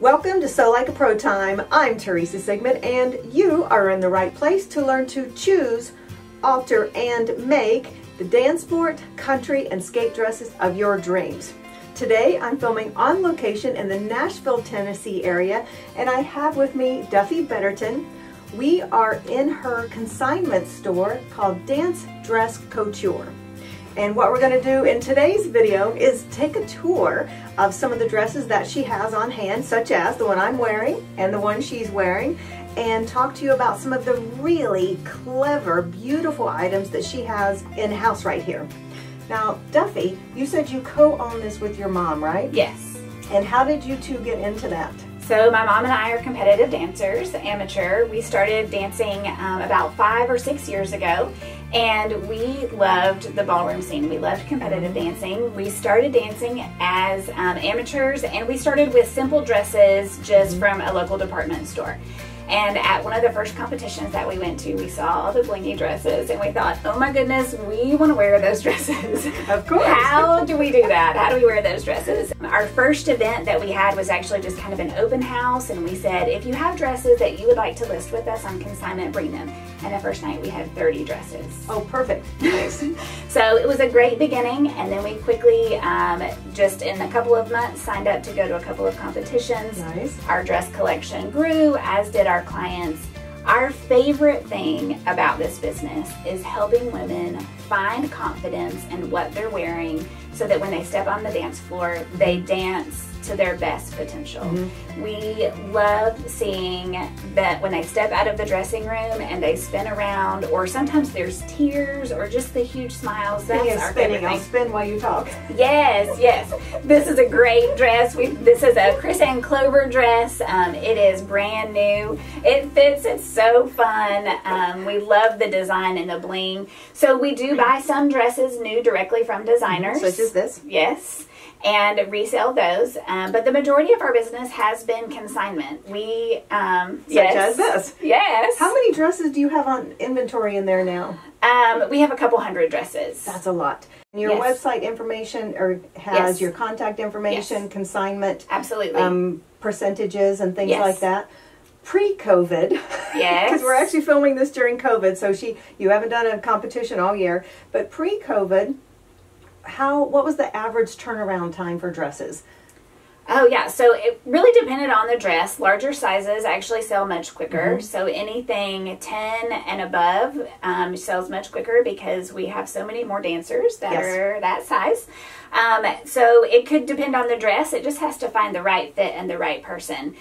Welcome to Sew Like a Pro Time. I'm Teresa Sigmon, and you are in the right place to learn to choose, alter, and make the dance sport, country, and skate dresses of your dreams. Today I'm filming on location in the Nashville, Tennessee area, and I have with me Duffy Betterton. We are in her consignment store called Dance Dress Couture. And what we're going to do in today's video is take a tour of some of the dresses that she has on hand, such as the one I'm wearing and the one she's wearing, and talk to you about some of the really clever, beautiful items that she has in-house right here. Now, Duffy, you said you co-own this with your mom, right? Yes. And how did you two get into that? So my mom and I are competitive dancers, amateur. We started dancing about 5 or 6 years ago. And we loved the ballroom scene. We loved competitive dancing. We started dancing as amateurs, and we started with simple dresses just from a local department store. And at one of the first competitions that we went to, we saw all the blingy dresses, and we thought, oh my goodness, we want to wear those dresses. Of course. How do we do that? How do we wear those dresses? Our first event that we had was actually just kind of an open house, and we said, if you have dresses that you would like to list with us on consignment, bring them. And the first night we had 30 dresses. Oh, perfect. Nice. So it was a great beginning, and then we quickly, just in a couple of months, signed up to go to a couple of competitions. Nice. Our dress collection grew, as did our clients. Our favorite thing about this business is helping women find confidence in what they're wearing so that when they step on the dance floor, they dance to their best potential. Mm-hmm. We love seeing that when they step out of the dressing room and they spin around, or sometimes there's tears or just the huge smiles. That's our favorite thing. I'll spin while you talk. Yes, yes. This is a great dress. This is a Chrisanne Clover dress. It is brand new. It fits. It's so fun. We love the design and the bling. So we do buy some dresses new directly from designers. Such as this. Yes. And resell those, but the majority of our business has been consignment. We such as this. Yes. How many dresses do you have on inventory in there now? We have a couple hundred dresses. That's a lot. And your yes. website information or has yes. your contact information, yes. consignment, absolutely, percentages and things yes. like that. Pre-COVID, yes, because we're actually filming this during COVID. So you haven't done a competition all year, but pre-COVID. What was the average turnaround time for dresses? Oh yeah, so it really depended on the dress. Larger sizes actually sell much quicker. Mm-hmm. So anything 10 and above sells much quicker because we have so many more dancers that yes. are that size. So it could depend on the dress. It just has to find the right fit and the right person.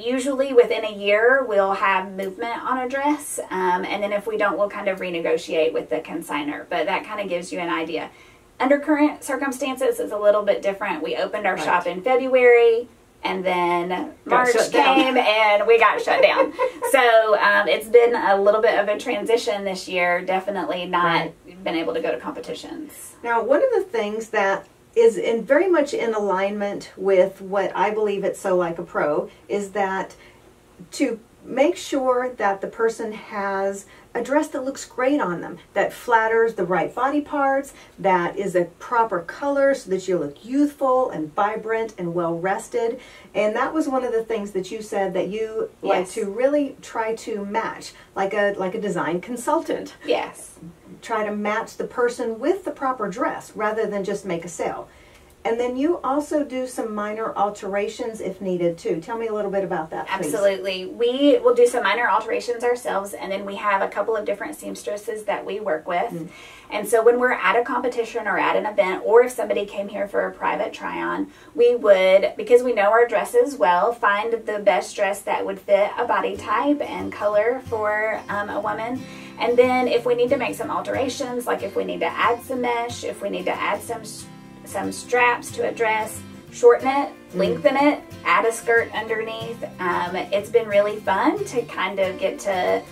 Usually within a year, we'll have movement on a dress. And then if we don't, we'll kind of renegotiate with the consignor. But that kind of gives you an idea. Under current circumstances, it's a little bit different. We opened our right. shop in February, and then March came and we got shut down. So it's been a little bit of a transition this year, definitely not right. been able to go to competitions. Now, one of the things that is very much in alignment with what I believe at Sew Like a Pro is that to make sure that the person has a dress that looks great on them, that flatters the right body parts, that is a proper color so that you look youthful and vibrant and well-rested. And that was one of the things that you said that you yes. like to really try to match, like a design consultant. Yes. Try to match the person with the proper dress rather than just make a sale. And then you also do some minor alterations if needed too. Tell me a little bit about that, please. Absolutely. We will do some minor alterations ourselves, and then we have a couple of different seamstresses that we work with. Mm. And so when we're at a competition or at an event, or if somebody came here for a private try-on, we would, because we know our dresses well, find the best dress that would fit a body type and color for a woman. And then if we need to make some alterations, like if we need to add some mesh, if we need to add some straps to a dress, shorten it, lengthen it, add a skirt underneath. It's been really fun to kind of get to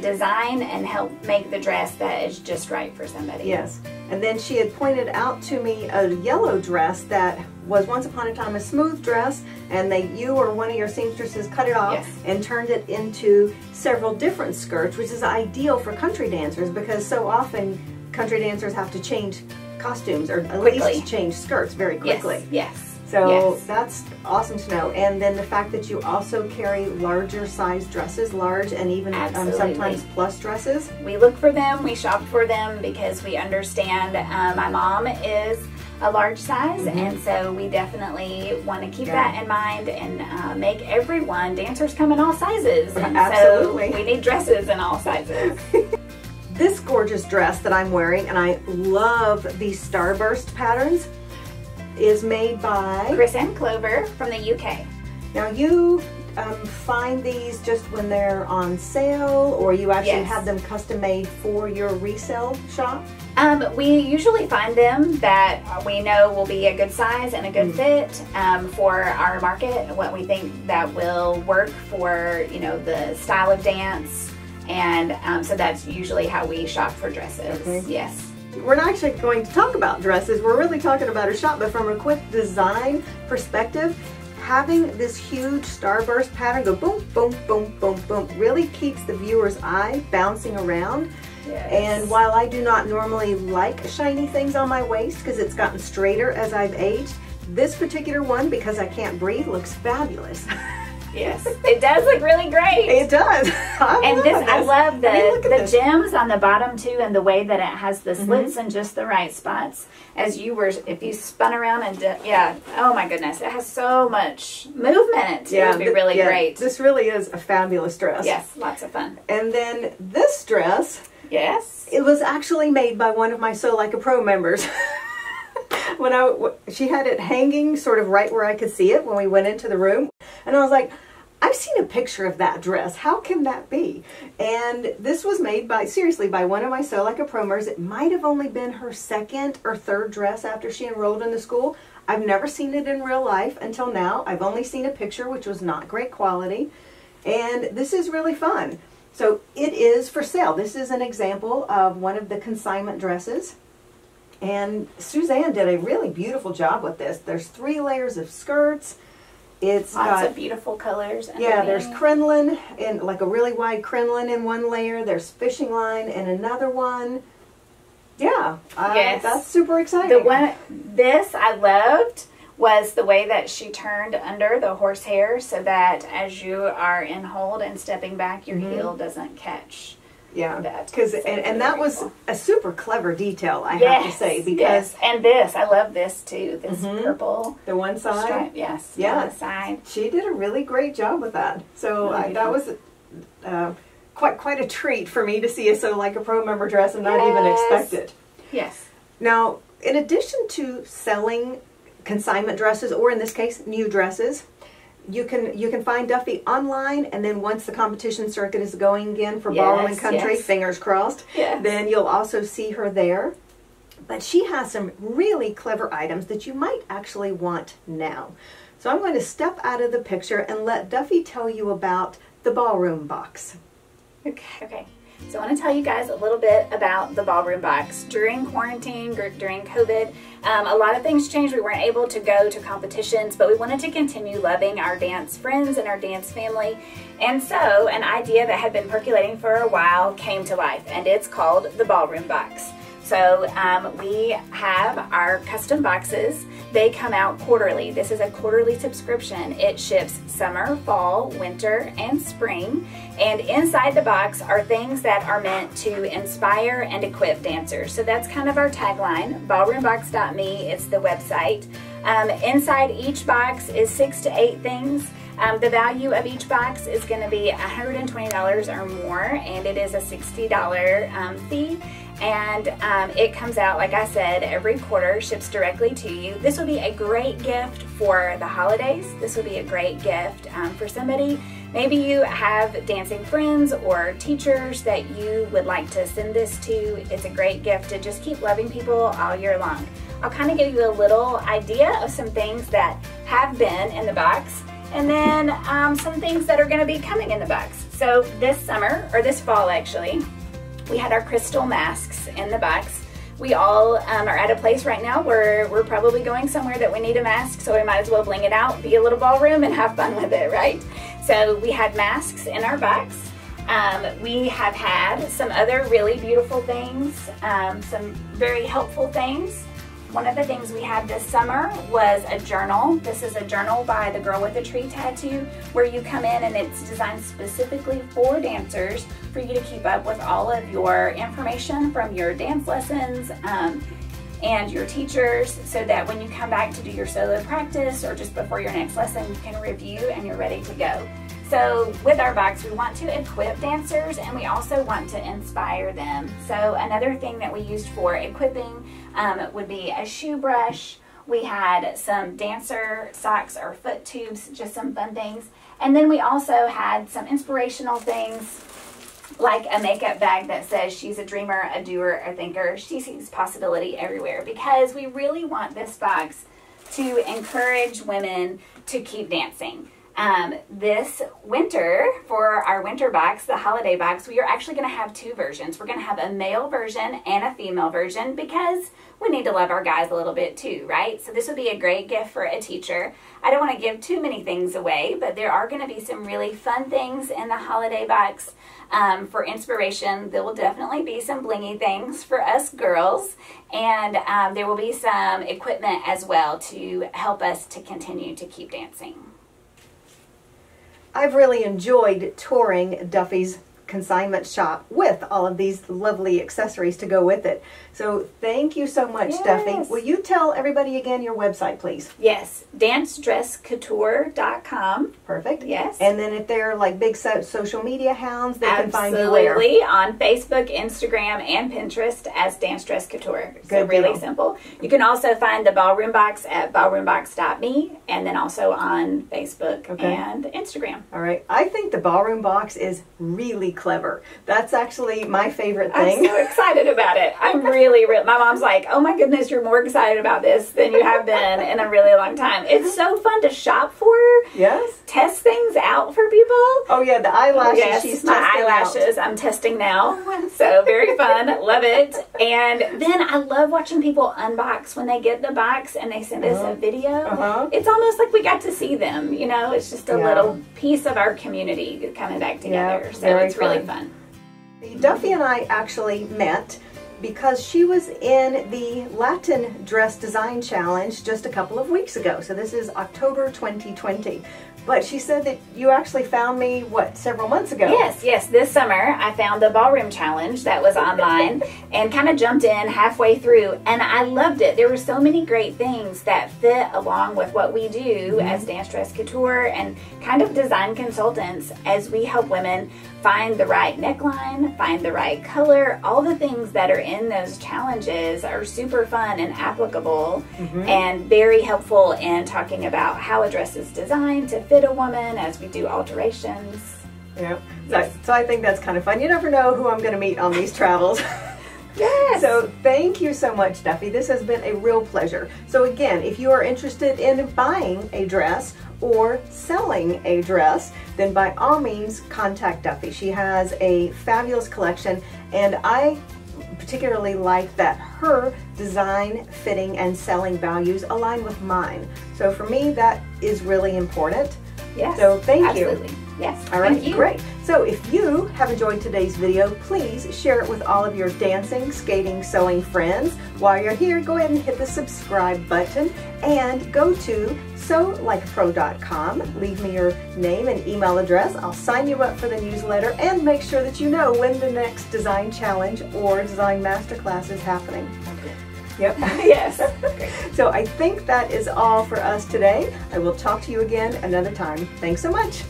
design and help make the dress that is just right for somebody. Yes. And then she had pointed out to me a yellow dress that was once upon a time a smooth dress, and you or one of your seamstresses cut it off yes. and turned it into several different skirts, which is ideal for country dancers because so often country dancers have to change costumes or at least change skirts very quickly. Yes, yes. So yes, that's awesome to know. And then the fact that you also carry larger size dresses, large and even sometimes plus dresses. We look for them, we shop for them, because we understand my mom is a large size, and so we definitely want to keep that in mind and make everyone, dancers come in all sizes. And absolutely. So we need dresses in all sizes. This gorgeous dress that I'm wearing, and I love these starburst patterns, is made by Chrisanne Clover from the UK. Now you find these just when they're on sale, or you actually have them custom made for your resale shop? We usually find them that we know will be a good size and a good fit for our market, what we think that will work for, you know, the style of dance, and so that's usually how we shop for dresses. Yes. We're not actually going to talk about dresses, we're really talking about her shop, but from a quick design perspective, having this huge starburst pattern go boom, boom, boom, boom, boom really keeps the viewer's eye bouncing around. And while I do not normally like shiny things on my waist because it's gotten straighter as I've aged, this particular one, because I can't breathe, looks fabulous. Yes, it does look really great. It does. I love the gems on the bottom too, and the way that it has the slits in just the right spots. As you were, if you spun around and oh my goodness, it has so much movement. Yeah, it would be really great. This really is a fabulous dress. Yes, lots of fun. And then this dress. Yes. It was actually made by one of my Sew Like a Pro members. When she had it hanging sort of right where I could see it when we went into the room, and I was like, I've seen a picture of that dress, how can that be? And this was made by, seriously, by one of my Sew Like a Promers. It might have only been her second or third dress after she enrolled in the school. I've never seen it in real life until now. I've only seen a picture, which was not great quality, and this is really fun. So it is for sale. This is an example of one of the consignment dresses. And Suzanne did a really beautiful job with this. There's 3 layers of skirts. It's lots of beautiful colors. Yeah, there's crinoline, and like a really wide crinoline in one layer. There's fishing line in another one. Yeah, that's super exciting. The one, this I loved, was the way that she turned under the horsehair so that as you are in hold and stepping back, your heel doesn't catch. Yeah, because and that was a super clever detail, I have to say, because and this, I love this too. This purple, the one side, stripe, the side. She did a really great job with that. So that was quite a treat for me to see a Sew Like a Pro member dress and not even expect it. Yes. Now, in addition to selling consignment dresses, or in this case, new dresses, you can find Duffy online, and then once the competition circuit is going again for Ballroom and Country, fingers crossed, then you'll also see her there. But she has some really clever items that you might actually want now. So I'm going to step out of the picture and let Duffy tell you about the Ballroom Box. Okay. So I want to tell you guys a little bit about the Ballroom Box. During quarantine, during COVID, a lot of things changed. We weren't able to go to competitions, but we wanted to continue loving our dance friends and our dance family. And so an idea that had been percolating for a while came to life, and it's called the Ballroom Box. So we have our custom boxes. They come out quarterly. This is a quarterly subscription. It ships summer, fall, winter, and spring. And inside the box are things that are meant to inspire and equip dancers. So that's kind of our tagline. Ballroombox.me is the website. Inside each box is 6 to 8 things. The value of each box is going to be $120 or more, and it is a $60 fee. And it comes out, like I said, every quarter, ships directly to you. This would be a great gift for the holidays. This would be a great gift for somebody. Maybe you have dancing friends or teachers that you would like to send this to. It's a great gift to just keep loving people all year long. I'll kind of give you a little idea of some things that have been in the box, and then some things that are going to be coming in the box. So this summer, or this fall actually, we had our crystal masks in the box. We all are at a place right now where we're probably going somewhere that we need a mask, so we might as well bling it out, be a little ballroom, and have fun with it, right? So we had masks in our box. We have had some other really beautiful things, some very helpful things. One of the things we had this summer was a journal. This is a journal by The Girl with the Tree Tattoo, where you come in and it's designed specifically for dancers for you to keep up with all of your information from your dance lessons and your teachers, so that when you come back to do your solo practice or just before your next lesson, you can review and you're ready to go. So with our box, we want to equip dancers and we also want to inspire them. So another thing that we used for equipping would be a shoe brush. We had some dancer socks or foot tubes, just some fun things. And then we also had some inspirational things like a makeup bag that says she's a dreamer, a doer, a thinker. She sees possibility everywhere, because we really want this box to encourage women to keep dancing. This winter, for our winter box, the holiday box, we are actually going to have two versions. We're going to have a male version and a female version, because we need to love our guys a little bit too, right? So this would be a great gift for a teacher. I don't want to give too many things away, but there are going to be some really fun things in the holiday box for inspiration. There will definitely be some blingy things for us girls, and there will be some equipment as well to help us to continue to keep dancing. I've really enjoyed touring Duffy's consignment shop with all of these lovely accessories to go with it. So thank you so much, yes. Duffy. Will you tell everybody again your website, please? Yes, Dancedresscouture.com. Perfect. Yes. And then if they're like big social media hounds, they Absolutely. Can find you where? Absolutely. On Facebook, Instagram, and Pinterest as Dance Dress Couture. Good so really deal. Simple. You can also find the Ballroom Box at ballroombox.me, and then also on Facebook and Instagram. All right. I think the Ballroom Box is really clever. That's actually my favorite thing. I'm so excited about it. I'm really, my mom's like, oh my goodness, you're more excited about this than you have been in a really long time. It's so fun to shop for. Yes. Test things out for people. Oh yeah, the eyelashes. Yes, she's my eyelashes. I'm testing now. So very fun. Love it. And then I love watching people unbox when they get the box and they send us a video. It's almost like we got to see them. You know, it's just a little piece of our community coming back together. Yeah, so it's really fun. Duffy and I actually met because she was in the Latin Dress Design Challenge just a couple of weeks ago. So this is October 2020. But she said that you actually found me, what, several months ago? Yes, yes. This summer, I found the Ballroom Challenge that was online and kind of jumped in halfway through, and I loved it. There were so many great things that fit along with what we do as Dance Dress Couture and kind of design consultants, as we help women find the right neckline, find the right color. All the things that are in those challenges are super fun and applicable and very helpful in talking about how a dress is designed to fit a woman as we do alterations. Yeah, yes. So I think that's kind of fun. You never know who I'm going to meet on these travels. Yes. So thank you so much, Duffy. This has been a real pleasure. So again, if you are interested in buying a dress or selling a dress, then by all means contact Duffy. She has a fabulous collection, and I particularly like that her design, fitting, and selling values align with mine. So for me, that is really important. Yes. So thank you. Absolutely. Yes. All right. Great. So if you have enjoyed today's video, please share it with all of your dancing, skating, sewing friends. While you're here, go ahead and hit the subscribe button and go to sewlikeapro.com. Leave me your name and email address. I'll sign you up for the newsletter and make sure that you know when the next design challenge or design masterclass is happening. Okay. Yep. Yes. So I think that is all for us today. I will talk to you again another time. Thanks so much.